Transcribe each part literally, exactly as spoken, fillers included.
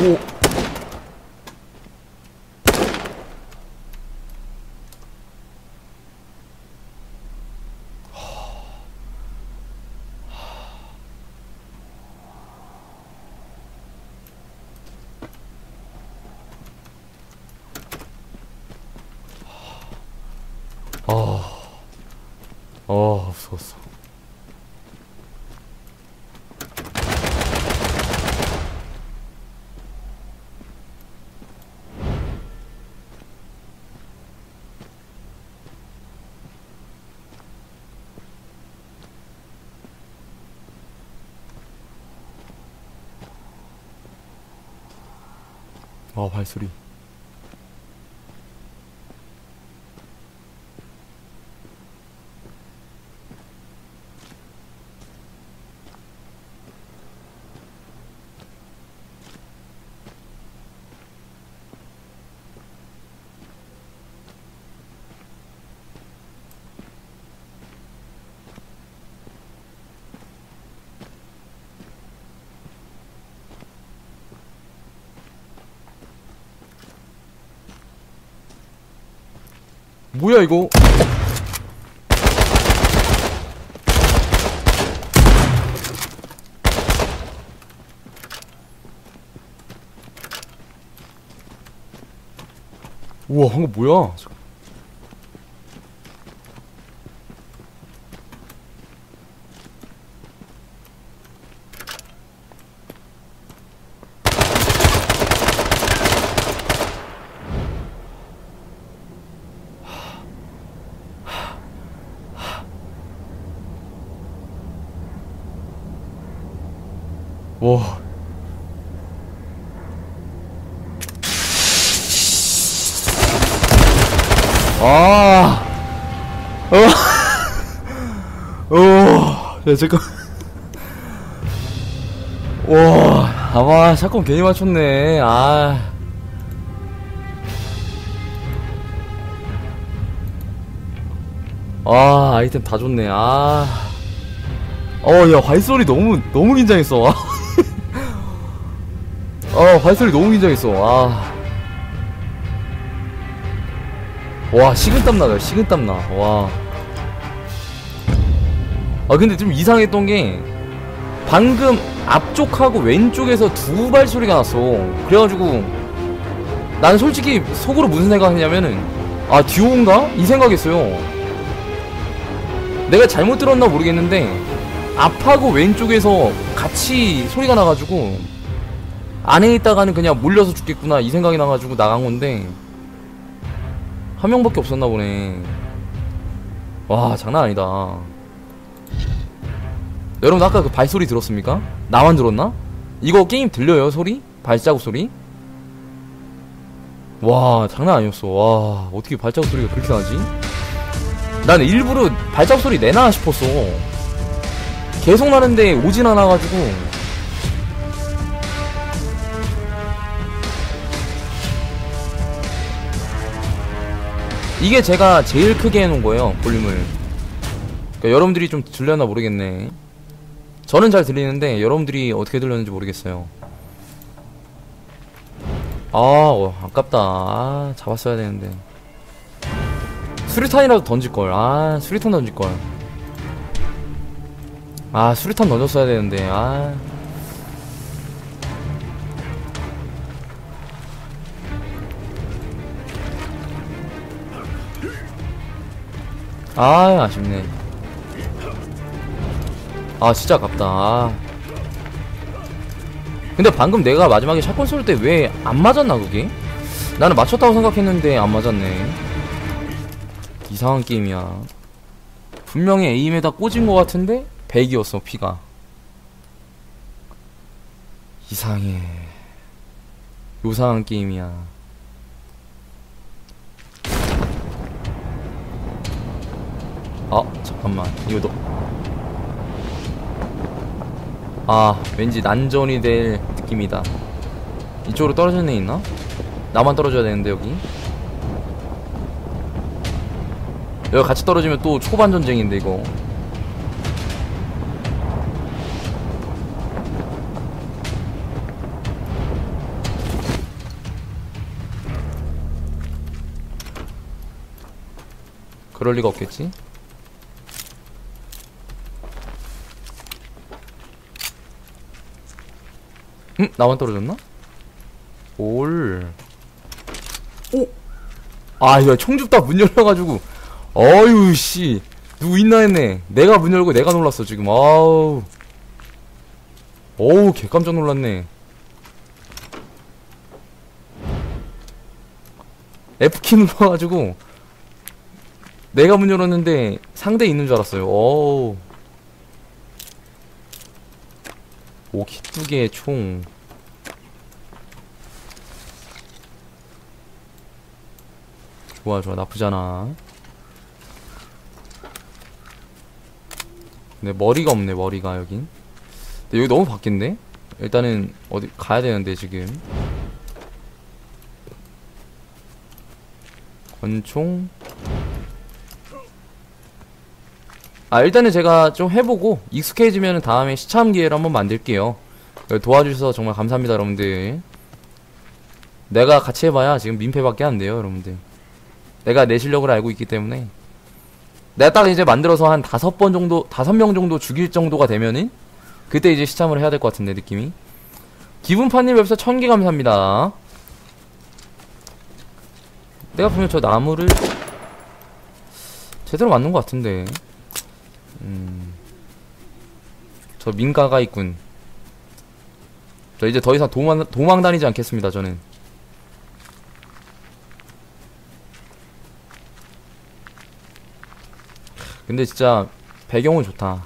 오. 아, 아, 무서웠어. 아, 발소리. 뭐야 이거? 우와, 방금 뭐야? 와. 아. 어. 어. 야, 잠깐. 와. 아마 샷건 괜히 맞췄네. 아. 아, 아이템 다 줬네. 아. 어, 야, 발소리 너무 너무 긴장했어. 아. 아, 발소리 너무 긴장했어. 아. 와, 식은땀 나요. 식은땀 나. 와. 아, 근데 좀 이상했던 게 방금 앞쪽하고 왼쪽에서 두 발소리가 났어. 그래가지고 나는 솔직히 속으로 무슨 생각했냐면은 아, 듀오인가? 이 생각했어요. 내가 잘못 들었나 모르겠는데 앞하고 왼쪽에서 같이 소리가 나가지고 안에 있다가는 그냥 몰려서 죽겠구나 이 생각이 나가지고 나간 건데 한 명밖에 없었나 보네. 와, 장난 아니다. 여러분, 아까 그 발소리 들었습니까? 나만 들었나? 이거 게임 들려요, 소리? 발자국 소리? 와, 장난 아니었어. 와, 어떻게 발자국 소리가 그렇게 나지? 난 일부러 발자국 소리 내나 싶었어. 계속 나는데 오진 않아가지고. 이게 제가 제일 크게 해놓은 거예요, 볼륨을. 그러니까 여러분들이 좀 들렸나 모르겠네. 저는 잘 들리는데 여러분들이 어떻게 들렸는지 모르겠어요. 아, 어, 아깝다. 아, 잡았어야 되는데. 수류탄이라도 던질걸. 아, 수류탄 던질걸. 아, 수류탄 던졌어야 되는데. 아. 아, 아쉽네. 아, 진짜 아깝다. 아. 근데 방금 내가 마지막에 샷건 쏠 때 왜 안 맞았나 그게? 나는 맞췄다고 생각했는데 안 맞았네. 이상한 게임이야. 분명히 에임에다 꽂은 거 같은데 백이었어 피가. 이상해. 요상한 게임이야. 아, 잠깐만, 이거 너... 아, 왠지 난전이 될 느낌이다. 이쪽으로 떨어지는 애 있나? 나만 떨어져야 되는데 여기? 여기 같이 떨어지면 또 초반 전쟁인데 이거. 그럴 리가 없겠지. 응? 나만 떨어졌나? 올. 오! 아, 야, 총줍다 문 열려가지고. 어휴, 씨. 누구 있나 했네. 내가 문 열고 내가 놀랐어, 지금. 아우. 어우, 개 깜짝 놀랐네. 에프 키 눌러가지고. 내가 문 열었는데 상대 있는 줄 알았어요. 어우. 오, 키뚜개 총. 좋아, 좋아. 나쁘잖아. 근데 머리가 없네, 머리가, 여긴. 근데 여기 너무 밖인데? 일단은, 어디, 가야 되는데, 지금. 권총. 아, 일단은 제가 좀 해보고 익숙해지면은 다음에 시참 기회를 한번 만들게요. 도와주셔서 정말 감사합니다, 여러분들. 내가 같이 해봐야 지금 민폐밖에 안 돼요, 여러분들. 내가 내 실력을 알고 있기 때문에. 내가 딱 이제 만들어서 한 다섯 번 정도, 다섯 명 정도 죽일 정도가 되면은 그때 이제 시참을 해야 될 것 같은데, 느낌이. 기분파님 웹사 천 개 감사합니다. 내가 보면 저 나무를 제대로 맞는 것 같은데. 음, 저 민가가 있군. 저 이제 더 이상 도망, 도망 다니지 않겠습니다, 저는. 근데 진짜 배경은 좋다.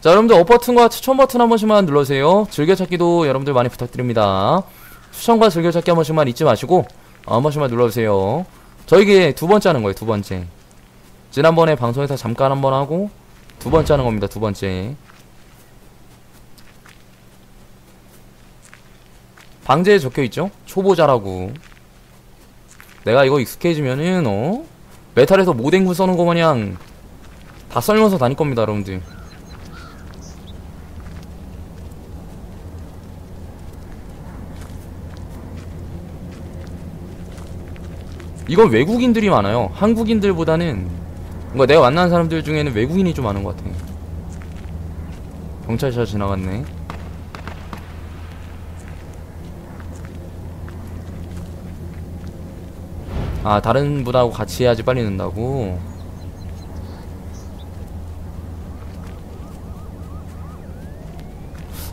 자, 여러분들 업버튼과 추천 버튼 한 번씩만 눌러주세요. 즐겨찾기도 여러분들 많이 부탁드립니다. 추천과 즐겨찾기 한 번씩만 잊지 마시고 한 번씩만 눌러주세요. 저에게 두 번째 하는 거예요, 두 번째. 지난번에 방송에서 잠깐 한번 하고 두 번째 하는 겁니다, 두 번째. 방제에 적혀있죠? 초보자라고. 내가 이거 익숙해지면은, 어? 메탈에서 모댕구 써는 거 마냥 다 썰면서 다닐 겁니다, 여러분들. 이건 외국인들이 많아요. 한국인들보다는 뭔가 내가 만난 사람들 중에는 외국인이 좀 많은 것 같아. 경찰차 지나갔네. 아, 다른 분하고 같이 해야지 빨리 는다고.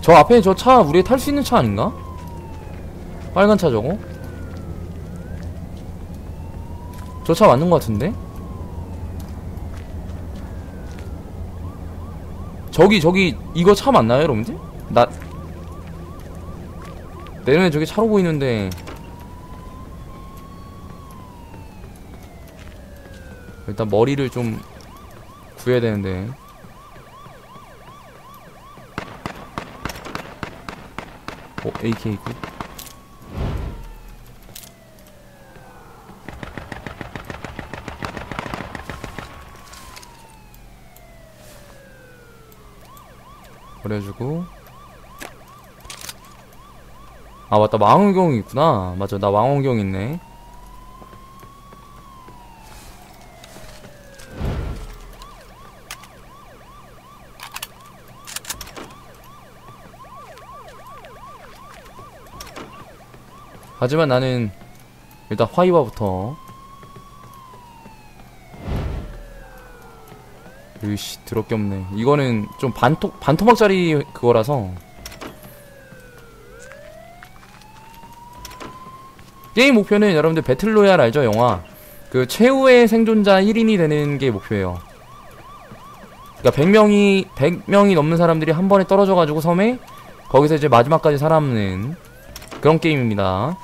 저 앞에 저 차 우리 탈 수 있는 차 아닌가? 빨간 차 저거? 저 차 맞는 것 같은데? 저기 저기 이거 차 맞나요, 여러분들? 나 내 눈에 저기 차로 보이는데. 일단 머리를 좀 구해야 되는데. 어, 에이 케이 있고. 버려주고. 아, 맞다. 망원경 있구나. 맞아, 나 망원경 있네. 하지만 나는 일단 화이바부터. 으이씨, 더럽게 없네. 이거는 좀 반토, 반토막짜리 그거라서. 게임 목표는 여러분들 배틀로얄 알죠? 영화. 그 최후의 생존자 일 인이 되는 게 목표예요. 그러니까 백 명이, 백 명이 넘는 사람들이 한 번에 떨어져가지고 섬에 거기서 이제 마지막까지 살아남는 그런 게임입니다.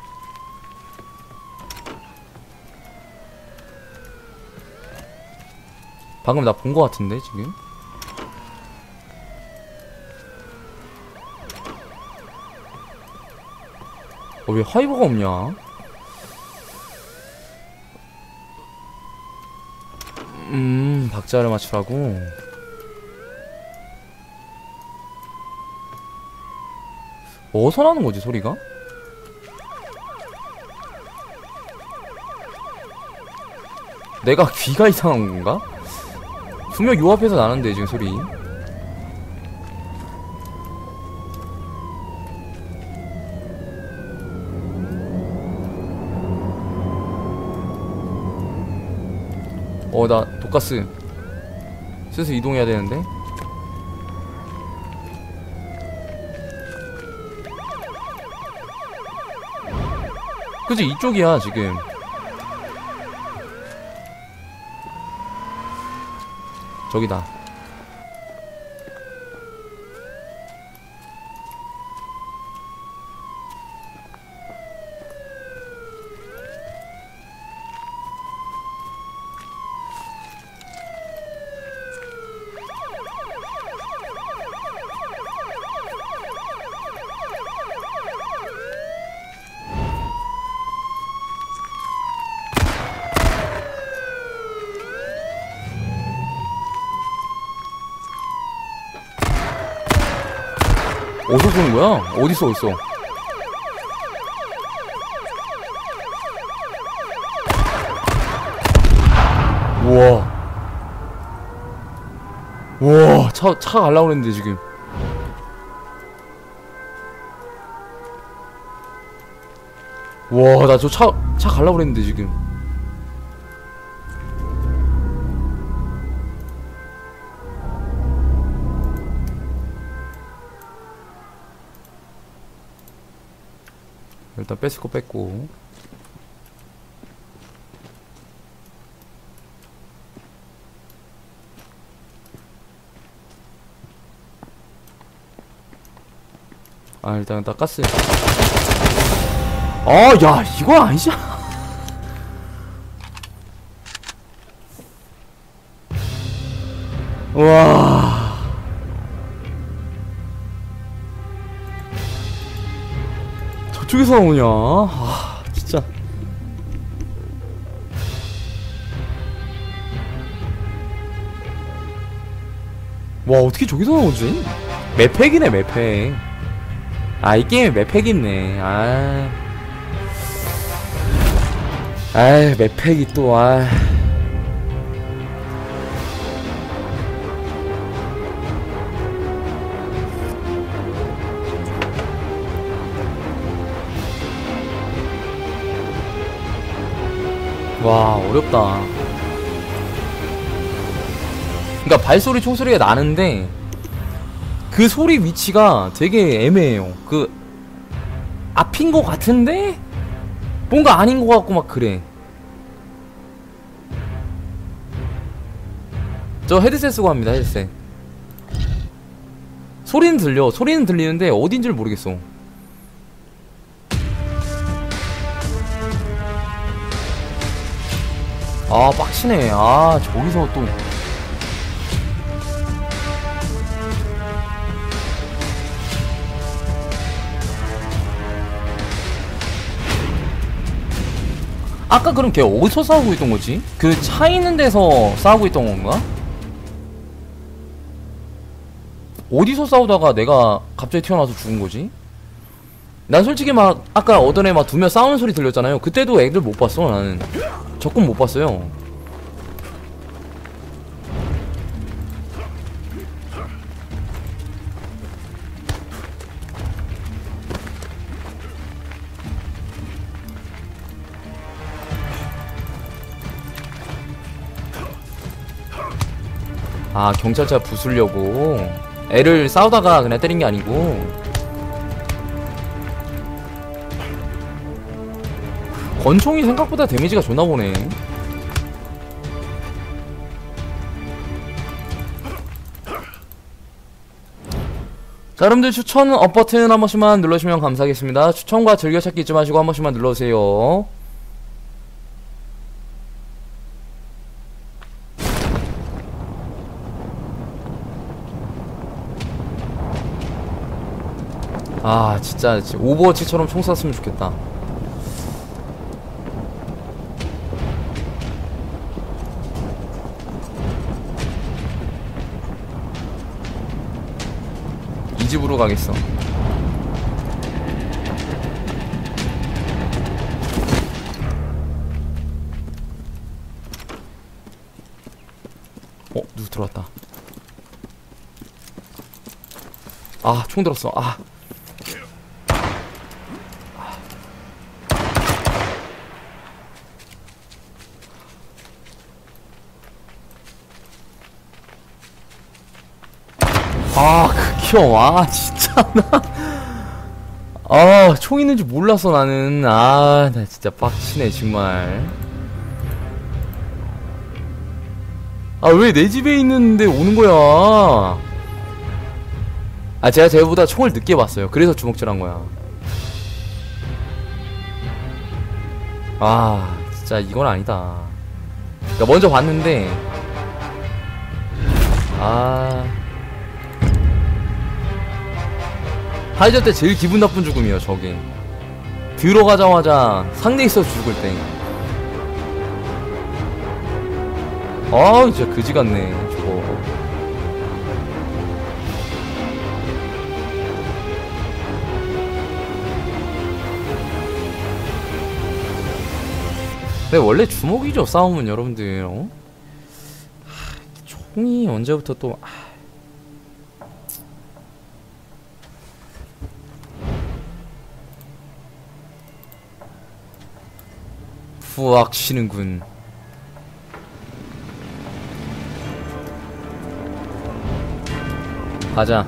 방금 나 본 거 같은데, 지금? 어, 왜 하이버가 없냐? 음, 박자를 맞추라고? 어디서 나는 거지, 소리가? 내가 귀가 이상한 건가? 분명 요 앞에서 나는데 지금 소리. 어, 나 독가스 슬슬 이동해야 되는데. 그치, 이쪽이야 지금. 저기다. 어디서 쏘는 거야? 어디서 어디서? 우와. 우와, 차, 차가 갈라고 그랬는데 지금. 우와, 나 저 차, 차 갈라고 그랬는데 지금. 일단 뺏을 거 뺏고. 아, 일단 다 가스. 아, 야, 이거 아니잖아. 와. 저쪽에서 나오냐? 아, 진짜. 와, 어떻게 저기서 나오지? 맵팩이네, 맵팩. 아, 이 게임에 맵팩이 있네. 아. 아이, 맵팩이 또, 아. 와, 어렵다. 그니까 발소리 총소리가 나는데 그 소리 위치가 되게 애매해요. 그 앞인 것 같은데 뭔가 아닌 것 같고 막 그래. 저 헤드셋 쓰고 합니다. 헤드셋. 소리는 들려. 소리는 들리는데 어딘지를 모르겠어. 아, 빡치네. 아, 저기서 또. 아까 그럼 걔 어디서 싸우고 있던 거지? 그 차 있는 데서 싸우고 있던 건가? 어디서 싸우다가 내가 갑자기 튀어나와서 죽은 거지? 난 솔직히 막 아까 어떤 애 막 두 명 싸우는 소리 들렸잖아요. 그때도 애들 못 봤어. 나는 적군 못 봤어요. 아, 경찰차 부수려고 애를 싸우다가 그냥 때린 게 아니고. 권총이 생각보다 데미지가 좋나 보네. 자, 여러분들 추천 업 버튼 한 번씩만 눌러주시면 감사하겠습니다. 추천과 즐겨찾기 잊지 마시고 한 번씩만 눌러주세요. 아, 진짜 오버워치처럼 총 쐈으면 좋겠다. 집으로 가겠어. 들어왔다. 아, 총 들었어. 아. 아. 아, 극혐. 아, 진짜 나. 아, 총 있는 줄 몰랐어, 나는. 아, 나 진짜 빡치네, 정말. 아, 왜 내 집에 있는데 오는 거야? 아, 제가 쟤보다 총을 늦게 봤어요. 그래서 주먹질한 거야. 아, 진짜 이건 아니다. 그러니까 먼저 봤는데, 아, 하이저 때 제일 기분 나쁜 죽음이에요. 저게 들어가자마자 상대에 있어서 죽을 때. 아, 진짜 그지 같네 저거. 근데 원래 주먹이죠, 싸움은, 여러분들. 어? 하, 총이 언제부터 또. 하. 후악 치는군. 가자.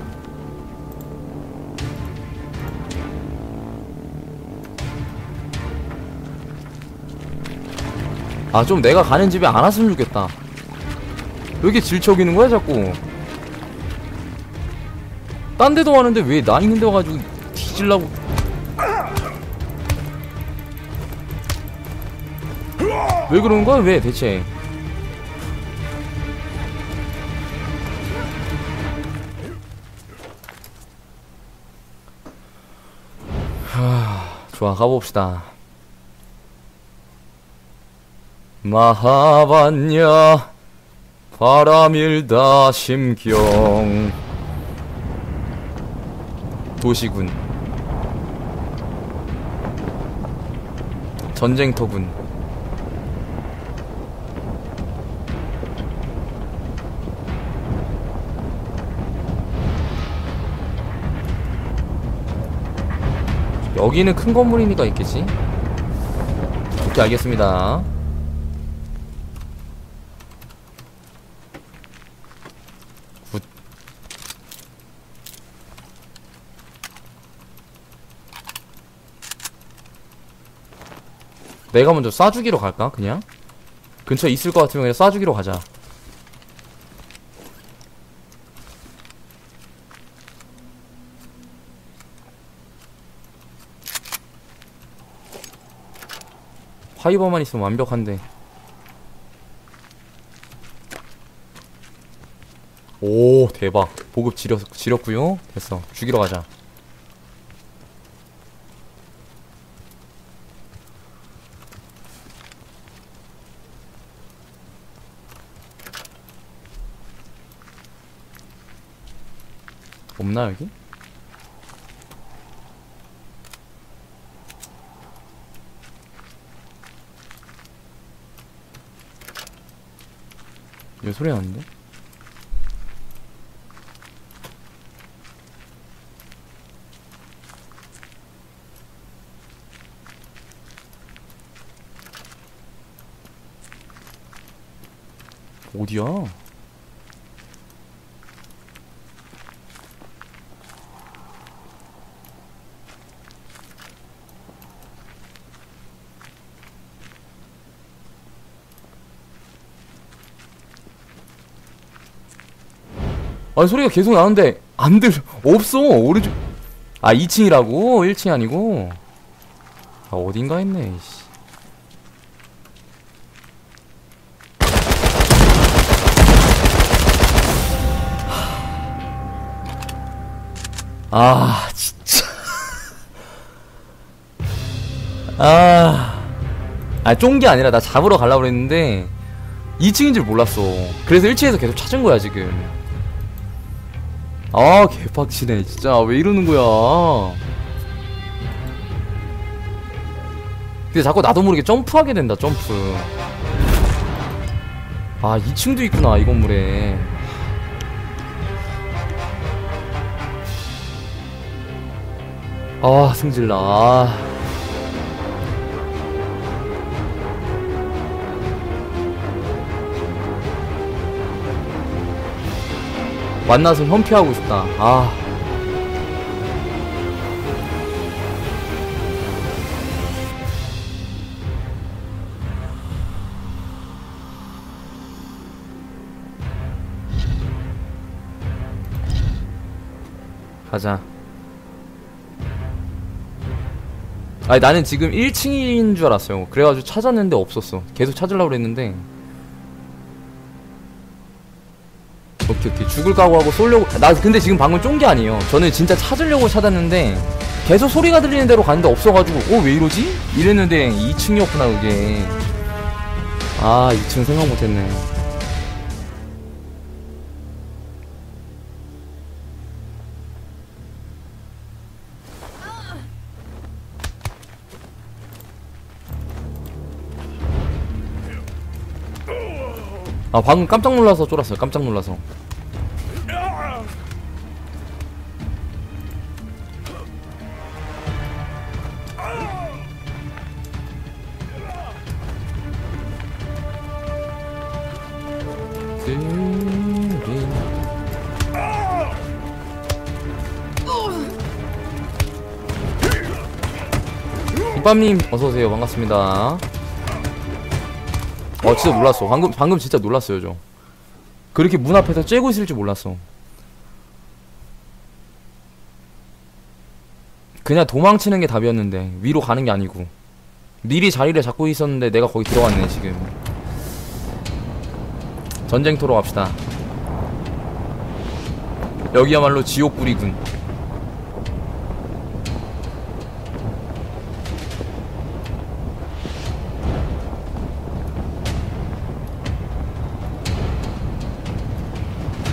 아, 좀 내가 가는 집에 안 왔으면 좋겠다. 왜 이렇게 질척이는 거야 자꾸. 딴 데도 가는데 왜 나 있는 데 와가지고 뒤질라고. 왜 그러는 거야, 왜 대체. 하, 좋아, 가봅시다. 마하반야 바람일다 심경. 도시군, 전쟁터군. 여기는 큰 건물이니까 있겠지? 오케이, 알겠습니다. 내가 먼저 쏴주기로 갈까? 그냥? 근처에 있을 것 같으면 그냥 쏴주기로 가자. 파이버만 있으면 완벽한데. 오, 대박. 보급 지렸, 지렸구요. 됐어, 죽이러 가자. 없나 여기? 왜 소리 나는데? 어디야? 아니, 소리가 계속 나는데 안 들려. 없어. 오른쪽. 아, 이 층이라고? 일 층이 아니고. 아, 어딘가 했네. 씨. 아, 진짜. 아, 아, 쫀 게 아니라 나 잡으러 가려고 그랬는데 이 층인 줄 몰랐어. 그래서 일 층에서 계속 찾은 거야 지금. 아, 개빡치네 진짜. 왜 이러는 거야. 근데 자꾸 나도 모르게 점프하게 된다, 점프. 아, 이 층도 있구나 이 건물에. 아, 승질나. 만나서 현피하고 싶다. 아. 가자. 아니, 나는 지금 일 층인 줄 알았어요. 그래가지고 찾았는데 없었어. 계속 찾으려고 그랬는데. 오케이, 오케이. 죽을 각오하고 쏠려고. 나 근데 지금 방금 쫀 게 아니에요. 저는 진짜 찾으려고 찾았는데 계속 소리가 들리는 대로 갔는데 없어가지고 어, 왜 이러지? 이랬는데 이 층이었구나 그게. 아, 이 층 생각 못했네. 아, 방금 깜짝 놀라서 쫄았어요. 깜짝 놀라서. 김밥님 어서오세요. 반갑습니다. 어, 진짜 놀랐어. 방금 방금 진짜 놀랐어요. 저 그렇게 문 앞에서 쬐고 있을 줄 몰랐어. 그냥 도망치는 게 답이었는데 위로 가는 게 아니고 미리 자리를 잡고 있었는데 내가 거기 들어갔네. 지금 전쟁터로 갑시다. 여기야말로 지옥불이군.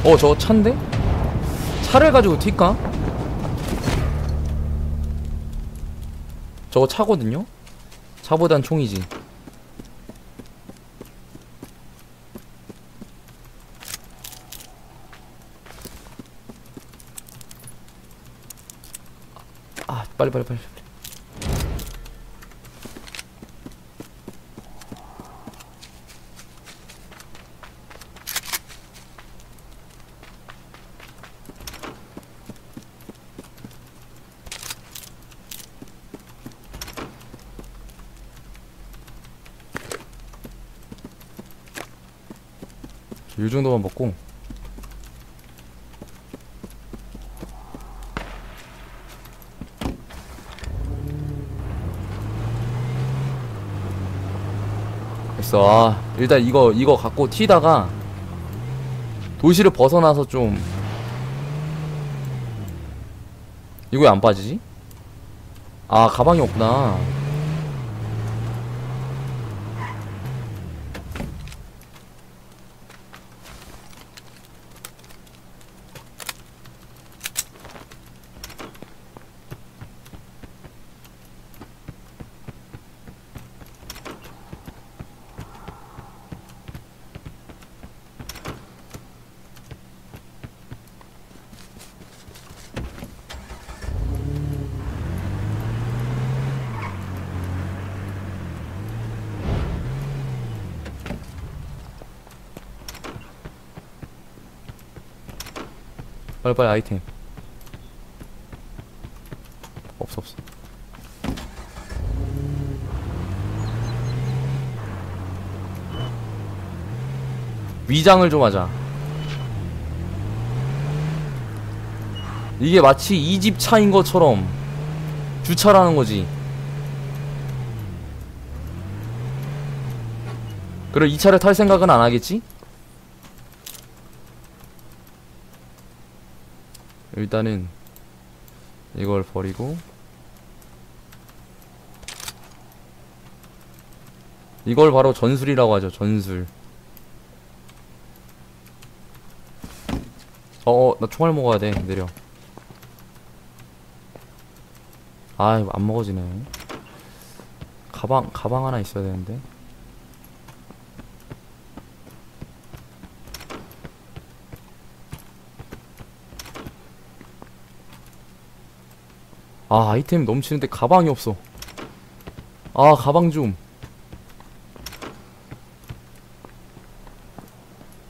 어, 저거 차인데? 차를 가지고 튈까? 저거 차거든요? 차보단 총이지. 아, 빨리 빨리 빨리. 이 정도만 먹고 됐어. 아, 일단 이거 이거 갖고 튀다가 도시를 벗어나서 좀. 이거 왜 안 빠지지? 아, 가방이 없구나. 빨리빨리 아이템 없어 없어. 위장을 좀 하자. 이게 마치 이 집 차인 것처럼 주차라는 거지. 그럼 이 차를 탈 생각은 안 하겠지? 일단은 이걸 버리고 이걸 바로 전술이라고 하죠. 전술. 어어, 나 총알 먹어야 돼. 내려. 아, 이거 안 먹어지네. 가방 가방 하나 있어야 되는데. 아, 아이템 넘치는데 가방이 없어. 아, 가방 좀.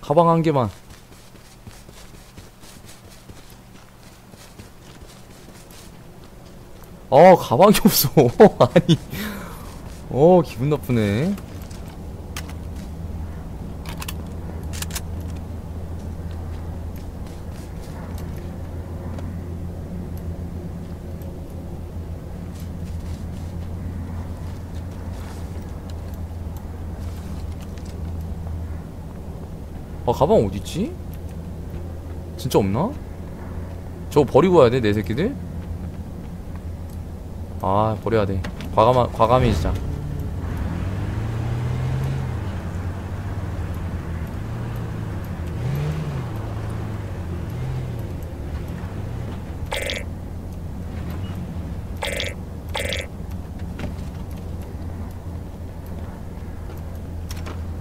가방 한 개만. 아, 가방이 없어. 아니, 어, 기분 나쁘네. 아, 가방 어딨지? 진짜 없나? 저거 버리고 와야 돼, 내 새끼들? 아, 버려야 돼. 과감, 과감해, 진짜.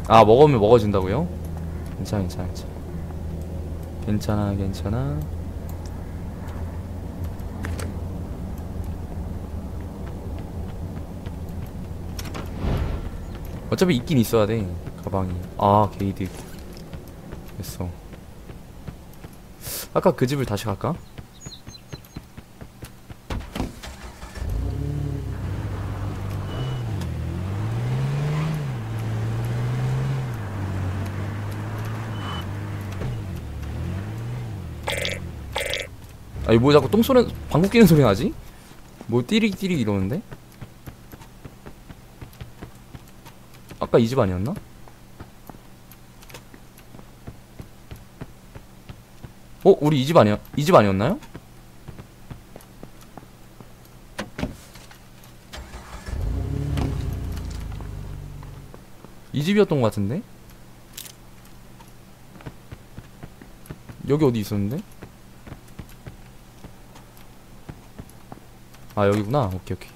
아, 먹으면 먹어진다고요? 괜찮아, 괜찮아, 괜찮아, 괜찮아, 괜찮아. 어차피 있긴 있어야 돼, 가방이. 아, 게이드 있고. 됐어. 아까 그 집을 다시 갈까? 아니, 뭐 자꾸 똥소리, 방구 끼는 소리 나지? 뭐 띠릭 띠릭 이러는데? 아까 이 집 아니었나? 어? 우리 이 집 아니야? 이 집 아니었나요? 이 집이었던 것 같은데? 여기 어디 있었는데? 아, 여기구나. 오케이, 오케이.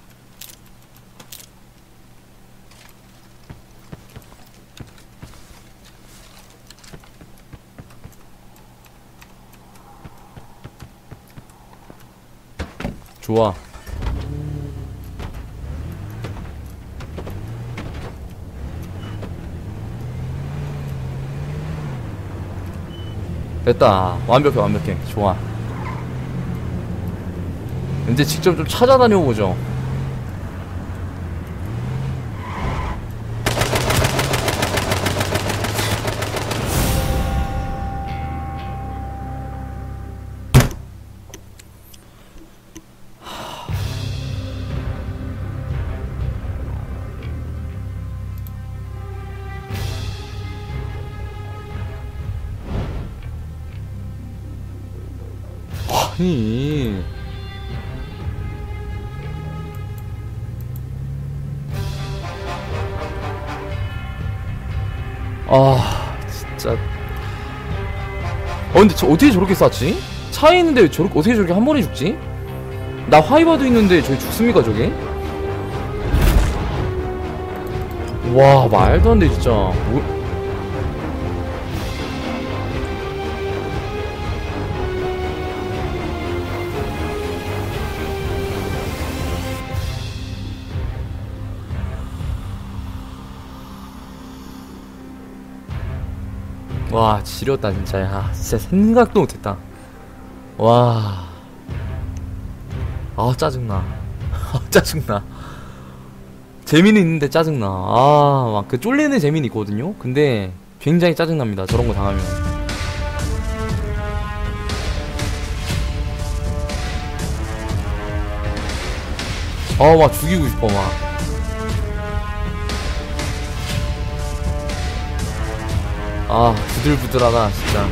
좋아. 됐다. 완벽해, 완벽해. 좋아. 이제 직접 좀 찾아다녀보죠. 아니, 아, 진짜. 어, 근데 저 어떻게 저렇게 쐈지? 차에 있는데 저렇게, 어떻게 저렇게 한 번에 죽지? 나 화이바도 있는데 저게 죽습니까, 저게? 와, 말도 안 돼, 진짜. 뭐... 와, 지렸다 진짜. 야, 진짜 생각도 못했다. 와, 아, 짜증나. 아, 짜증나. 재미는 있는데 짜증나. 아, 막 그 쫄리는 재미는 있거든요. 근데 굉장히 짜증납니다, 저런 거 당하면. 아, 와, 죽이고 싶어 막. 아, 부들부들하다 진짜.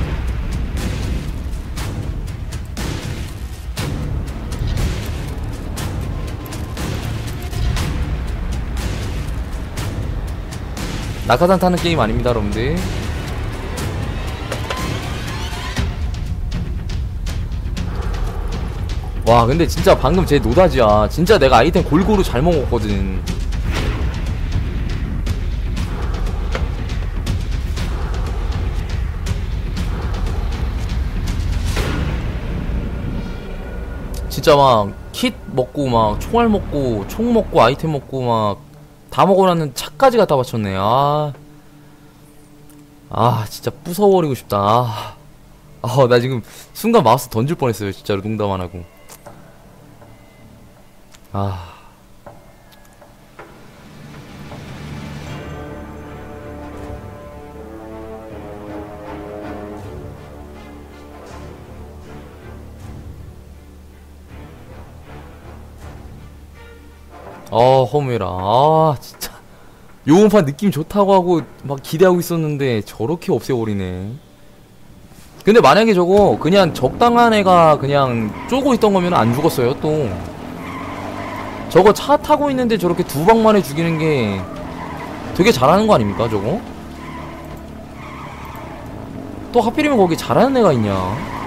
낙하산 타는 게임 아닙니다, 여러분들. 와, 근데 진짜 방금 제 노다지야. 진짜 내가 아이템 골고루 잘 먹었거든. 진짜 막 킷 먹고 막 총알 먹고 총 먹고 아이템 먹고 막 다 먹어놨는데 차까지 갖다 바쳤네. 아, 아 진짜 부숴버리고 싶다. 아, 아, 나 지금 순간 마우스 던질 뻔했어요. 진짜로 농담 안 하고. 아. 아, 허무해라. 아, 진짜. 요번판 느낌 좋다고 하고 막 기대하고 있었는데 저렇게 없애버리네. 근데 만약에 저거 그냥 적당한 애가 그냥 쪼고 있던 거면 안 죽었어요, 또. 저거 차 타고 있는데 저렇게 두 방만에 죽이는 게 되게 잘하는 거 아닙니까, 저거? 또 하필이면 거기 잘하는 애가 있냐?